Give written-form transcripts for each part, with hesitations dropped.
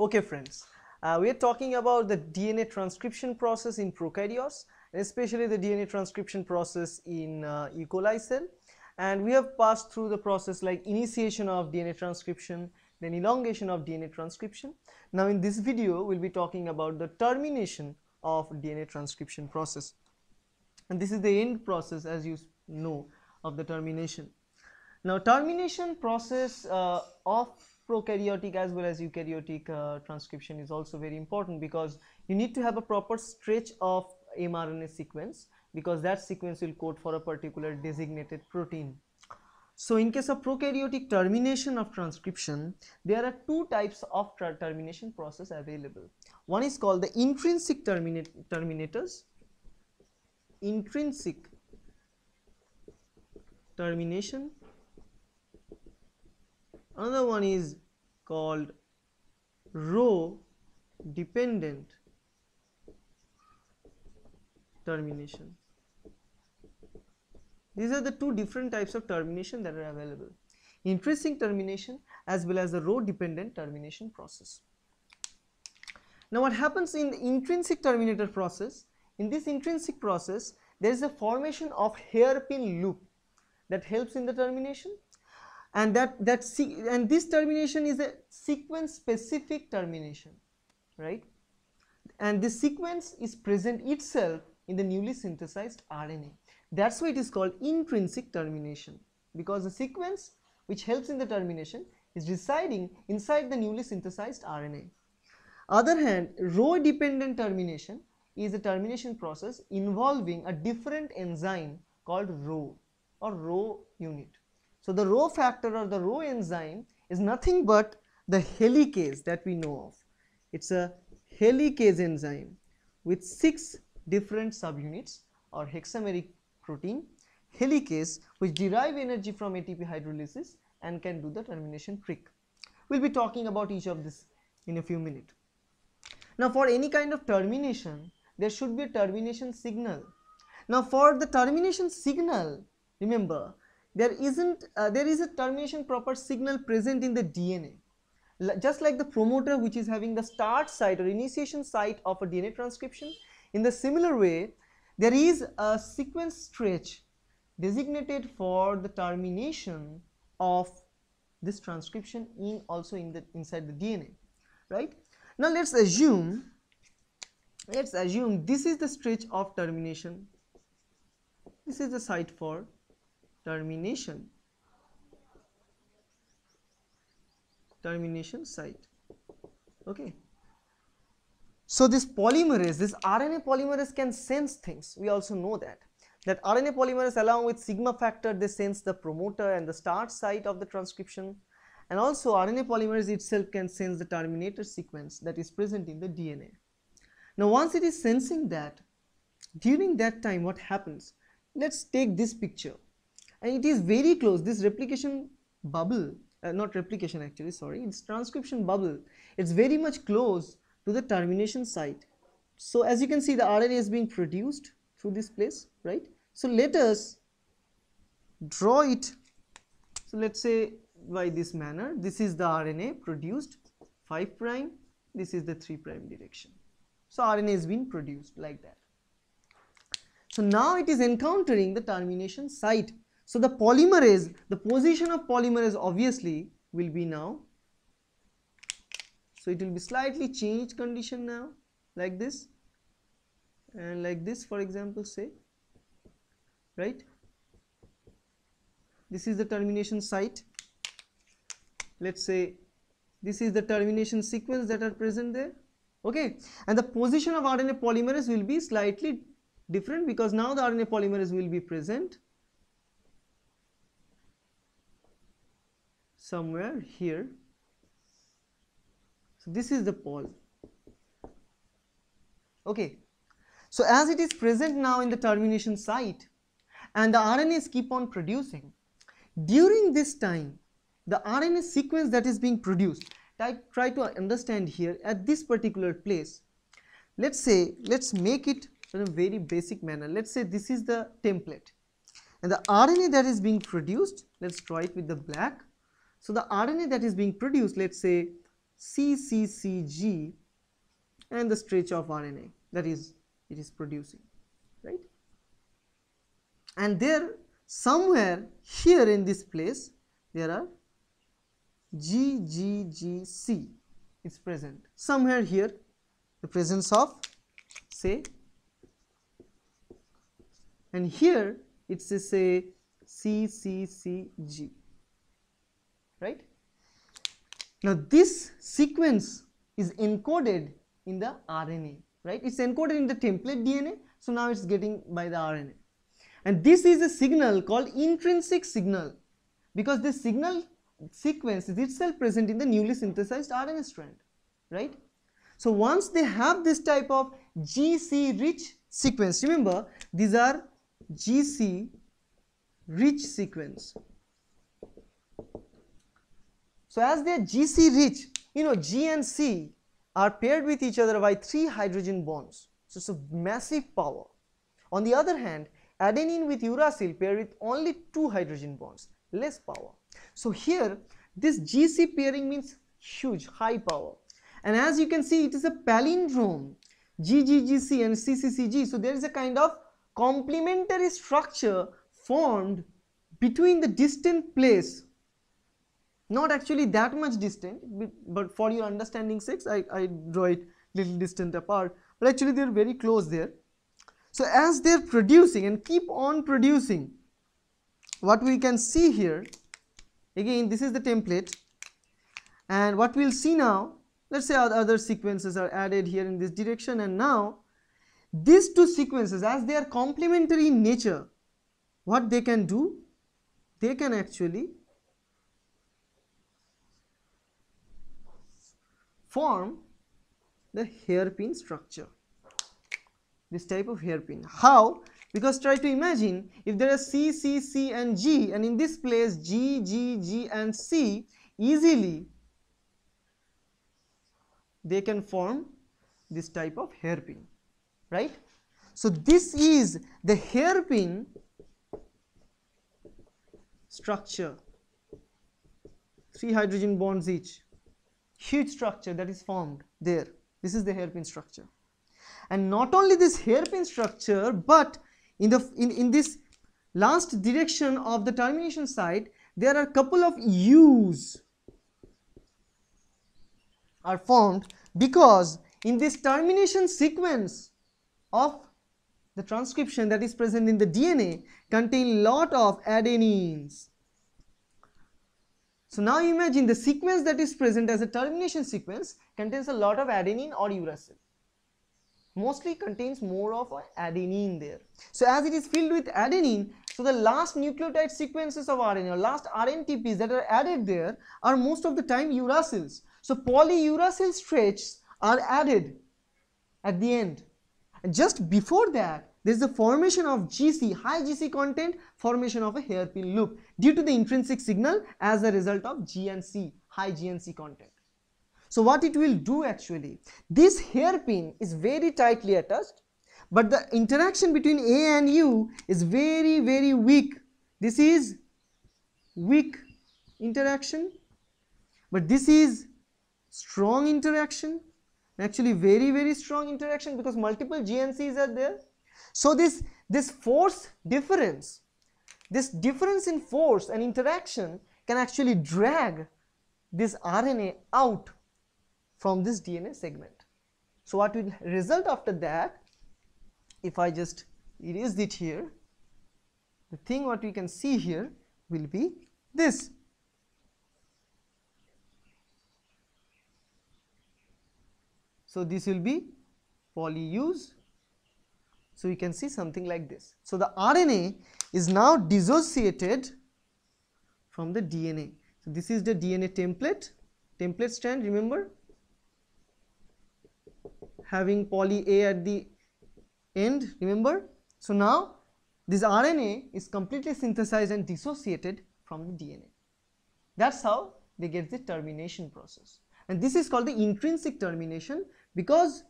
Okay friends, we are talking about the DNA transcription process in prokaryotes, especially the DNA transcription process in E. coli cell, and we have passed through the process like initiation of DNA transcription, then elongation of DNA transcription. Now in this video we will be talking about the termination of DNA transcription process, and this is the end process, as you know, of the termination. Now termination process of prokaryotic as well as eukaryotic transcription is also very important, because you need to have a proper stretch of mRNA sequence, because that sequence will code for a particular designated protein. So in case of prokaryotic termination of transcription, there are two types of termination process available. One is called the intrinsic terminators, intrinsic termination. Another one is called rho dependent termination. These are the two different types of termination that are available: intrinsic termination as well as the rho dependent termination process. Now what happens in the intrinsic terminator process? In this intrinsic process, there is a formation of hairpin loop that helps in the termination, and this termination is a sequence specific termination, right? And this sequence is present itself in the newly synthesized RNA. That's why it is called intrinsic termination, because the sequence which helps in the termination is residing inside the newly synthesized RNA. Other hand, rho dependent termination is a termination process involving a different enzyme called rho or rho unit. So the rho factor or the rho enzyme is nothing but the helicase that we know of. It's a helicase enzyme with 6 different subunits or hexameric protein helicase, which derive energy from ATP hydrolysis and can do the termination trick. We'll be talking about each of this in a few minutes. Now for any kind of termination, there should be a termination signal. Now for the termination signal, remember, there is a termination proper signal present in the DNA. Just like the promoter, which is having the start site or initiation site of a DNA transcription, in the similar way there is a sequence stretch designated for the termination of this transcription inside the DNA, right? Now let's assume this is the stretch of termination. This is the site for termination site, okay. So this polymerase, this RNA polymerase can sense things. We also know that RNA polymerase, along with sigma factor, they sense the promoter and the start site of the transcription, and also RNA polymerase itself can sense the terminator sequence that is present in the DNA. Now once it is sensing that, during that time what happens? Let's take this picture, and it is very close, this replication bubble, not replication actually, sorry, it's transcription bubble. It's very much close to the termination site. So as you can see, the RNA is being produced through this place, right? So let us draw it. So let's say by this manner, this is the RNA produced 5 prime, this is the 3 prime direction. So RNA is being produced like that. So now it is encountering the termination site. So the polymerase, the position of polymerase obviously will be now, so it will be slightly changed condition now, like this and like this, for example, say, right? This is the termination site. Let's say this is the termination sequence that are present there, okay? And the position of RNA polymerase will be slightly different, because now the RNA polymerase will be present somewhere here. So this is the pole, okay? So as it is present now in the termination site, and the RNAs keep on producing, during this time the RNA sequence that is being produced, try to understand here at this particular place. Let's say, let's make it in a very basic manner. Let's say this is the template, and the RNA that is being produced, let's draw it with the black. So the RNA that is being produced, let's say CCCG and the stretch of RNA that is it is producing, right? And there somewhere here in this place there are GGGC is present. Somewhere here the presence of say, and here it's a say CCCG, right? Now this sequence is encoded in the RNA, right? It's encoded in the template DNA, so now it's getting by the RNA. And this is a signal called intrinsic signal, because this signal sequence is itself present in the newly synthesized RNA strand, right? So once they have this type of GC rich sequence, remember these are GC rich sequence. So as they are GC rich, you know, G and C are paired with each other by 3 hydrogen bonds. So it's a massive power. On the other hand, adenine with uracil pair with only 2 hydrogen bonds, less power. So here this GC pairing means huge, high power. And as you can see, it is a palindrome, GGGC and CCCG. So there is a kind of complementary structure formed between the distant place, not actually that much distant, but for your understanding sakes, I draw it little distant apart, but actually they are very close there. So as they are producing and keep on producing, what we can see here, again this is the template, and what we will see now, let us say other sequences are added here in this direction, and now these two sequences, as they are complementary in nature, what they can do, they can actually form the hairpin structure, this type of hairpin. How? Because try to imagine if there are C, C, C and G, and in this place G, G, G and C, easily they can form this type of hairpin, right? So this is the hairpin structure, 3 hydrogen bonds each, huge structure that is formed there. This is the hairpin structure. And not only this hairpin structure, but in this last direction of the termination site, there are a couple of U's are formed, because in this termination sequence of the transcription that is present in the DNA contain lot of adenines. So now imagine the sequence that is present as a termination sequence contains a lot of adenine or uracil. Mostly contains more of adenine there. So as it is filled with adenine, so the last nucleotide sequences of RNA or last RNTPs that are added there are most of the time uracils. So polyuracil stretches are added at the end. And just before that, there is the formation of GC, high GC content, formation of a hairpin loop due to the intrinsic signal as a result of G and C, high G and C content. So what it will do actually, this hairpin is very tightly attached, but the interaction between A and U is very, very weak. This is weak interaction, but this is strong interaction, actually very, very strong interaction, because multiple G and C's are there. So this force difference, this difference in force and interaction can actually drag this RNA out from this DNA segment. So what will result after that, if I just erase it here, the thing what we can see here will be this. So this will be polyUs. So you can see something like this. So the RNA is now dissociated from the DNA. So this is the DNA template strand, remember, having poly A at the end, remember. So now this RNA is completely synthesized and dissociated from the DNA. That's how they get the termination process. And this is called the intrinsic termination, because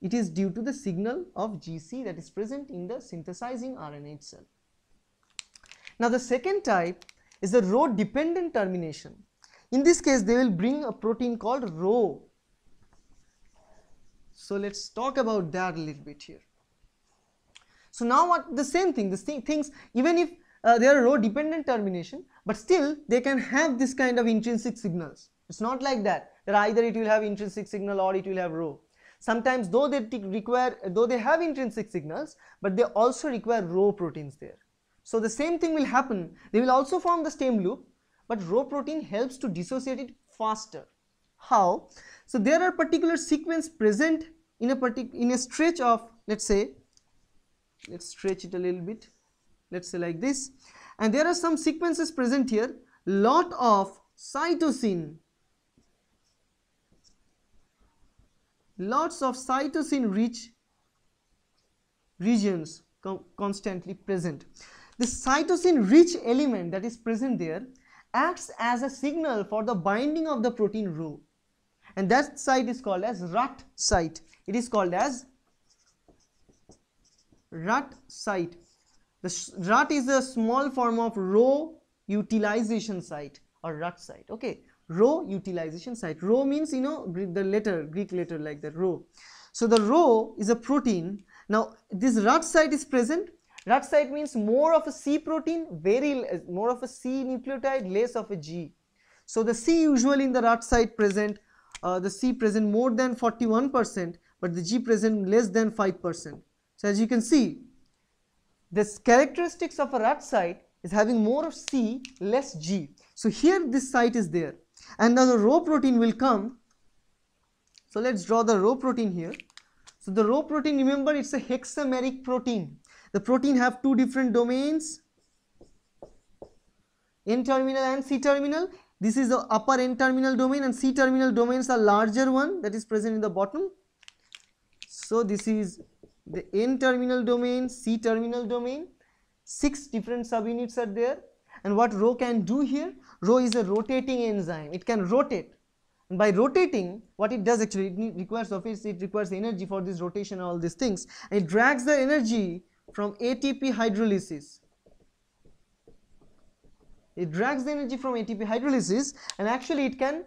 it is due to the signal of GC that is present in the synthesizing RNA itself. Now the second type is the rho dependent termination. In this case, they will bring a protein called rho. So let's talk about that a little bit here. So now what the same thing, things, even if they are rho dependent termination, but still they can have this kind of intrinsic signals. It's not like that, that either it will have intrinsic signal or it will have rho. Sometimes though they have intrinsic signals, but they also require rho proteins there. So the same thing will happen, they will also form the stem loop, but rho protein helps to dissociate it faster. How? So there are particular sequence present in a stretch of, let's say, let's stretch it a little bit, let's say like this, and there are some sequences present here, lot of cytosine, lots of cytosine rich regions constantly present. This cytosine rich element that is present there acts as a signal for the binding of the protein rho, and that site is called as RUT site. It is called as RUT site. The RUT is a small form of rho utilization site or RUT site. Okay, rho utilization site. Rho means, you know, the letter, Greek letter like that, rho. So the rho is a protein. Now this RUT site is present. RUT site means more of a C protein, more of a C nucleotide, less of a G. So the C usually in the RUT site present, the C present more than 41%, but the G present less than 5%. So as you can see, this characteristics of a RUT site is having more of C, less G. So here this site is there, and now the rho protein will come. So let's draw the rho protein here. So the rho protein, remember, it's a hexameric protein. The protein have two different domains, N-terminal and C-terminal. This is the upper N-terminal domain, and C-terminal domains are larger one that is present in the bottom. So this is the N-terminal domain, C-terminal domain. 6 different subunits are there, and what rho can do here? Rho is a rotating enzyme, it can rotate. And by rotating, what it does actually, it requires energy for this rotation and all these things, and it drags the energy from ATP hydrolysis. It drags the energy from ATP hydrolysis, and actually it can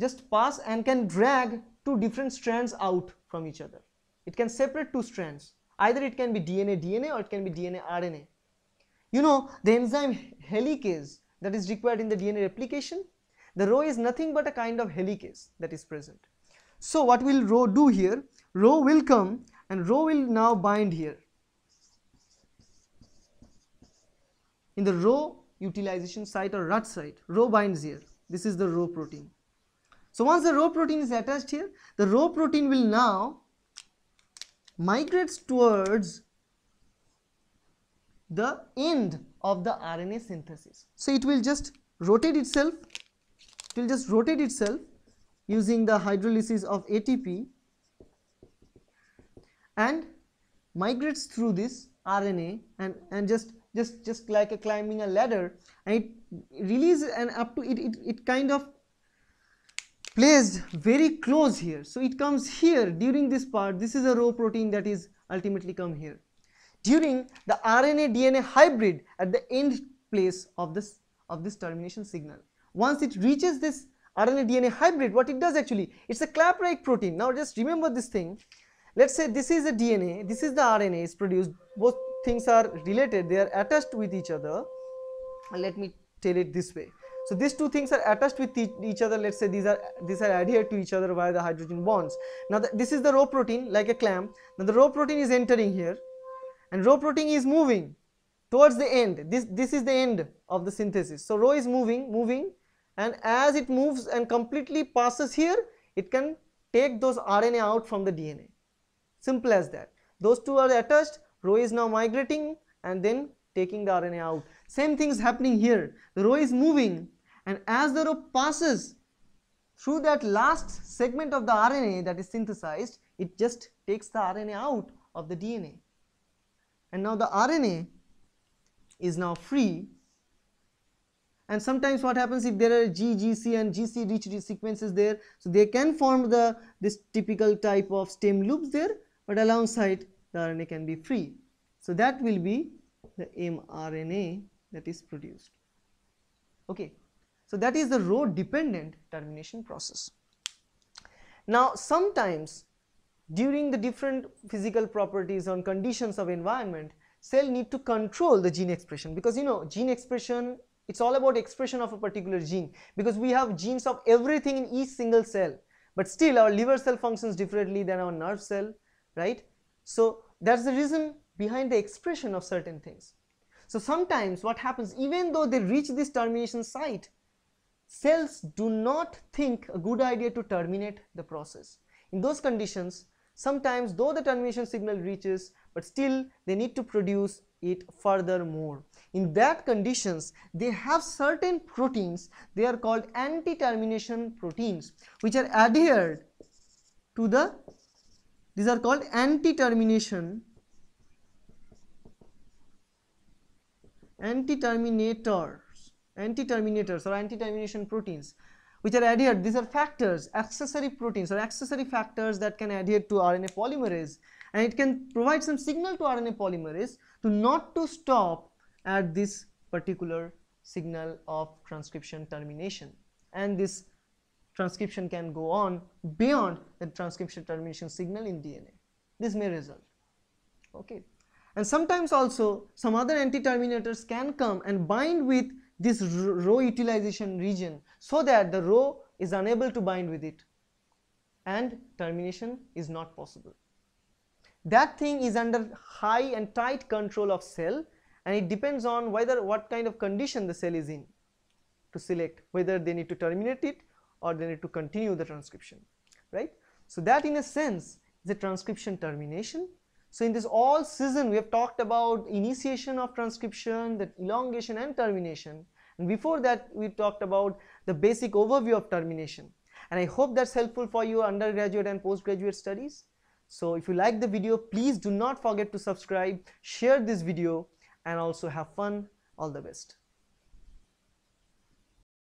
just pass and can drag two different strands out from each other. It can separate two strands. Either it can be DNA-DNA or it can be DNA-RNA. You know, the enzyme helicase that is required in the DNA replication, the rho is nothing but a kind of helicase that is present. So what will rho do here? Rho will come and rho will now bind here in the rho utilization site or RUT site. Rho binds here. This is the rho protein. So once the rho protein is attached here, the rho protein will now migrates towards the end of the RNA synthesis. So it will just rotate itself, it will just rotate itself using the hydrolysis of ATP and migrates through this RNA and just like a climbing a ladder, and it releases and up to it kind of placed very close here. So it comes here during this part. This is a rho protein that is ultimately come here during the RNA-DNA hybrid at the end place of this termination signal. Once it reaches this RNA-DNA hybrid, what it does actually, it's a clap-like protein. Now just remember this thing. Let's say this is a DNA, this is the RNA is produced, both things are related, they are attached with each other. Let me tell it this way. So these two things are attached with each other. Let's say these are adhered to each other by the hydrogen bonds. Now this is the rho protein like a clamp. Now the rho protein is entering here, and rho protein is moving towards the end. This is the end of the synthesis. So rho is moving, and as it moves and completely passes here, it can take those RNA out from the DNA. Simple as that. Those two are attached. Rho is now migrating and then taking the RNA out. Same thing is happening here. The rho is moving, and as the rho passes through that last segment of the RNA that is synthesized, it just takes the RNA out of the DNA. And now the RNA is now free. And sometimes what happens, if there are G, GC and GC rich sequences there, so they can form this typical type of stem loops there, but alongside the RNA can be free. So that will be the mRNA that is produced. Okay. So that is the rho dependent termination process. Now sometimes during the different physical properties or conditions of environment, cell need to control the gene expression, because you know gene expression, it's all about expression of a particular gene, because we have genes of everything in each single cell, but still our liver cell functions differently than our nerve cell, right? So that's the reason behind the expression of certain things. So sometimes what happens, even though they reach this termination site, cells do not think a good idea to terminate the process. In those conditions, sometimes though the termination signal reaches, but still they need to produce it furthermore. In that conditions, they have certain proteins, they are called anti-termination proteins, which are adhered to the, these are called anti-termination, anti-terminators or anti-termination proteins, which are adhered. These are factors, accessory proteins or accessory factors that can adhere to RNA polymerase, and it can provide some signal to RNA polymerase to not to stop at this particular signal of transcription termination, and this transcription can go on beyond the transcription termination signal in DNA. This may result, okay. And sometimes also some other anti-terminators can come and bind with this rho utilization region, so that the rho is unable to bind with it and termination is not possible. That thing is under high and tight control of cell, and it depends on whether what kind of condition the cell is in to select whether they need to terminate it or they need to continue the transcription, right? So that in a sense is a transcription termination. So in this all season we have talked about initiation of transcription, the elongation and termination, and before that we talked about the basic overview of termination, and I hope that's helpful for your undergraduate and postgraduate studies. So if you like the video, please do not forget to subscribe, share this video, and also have fun. All the best.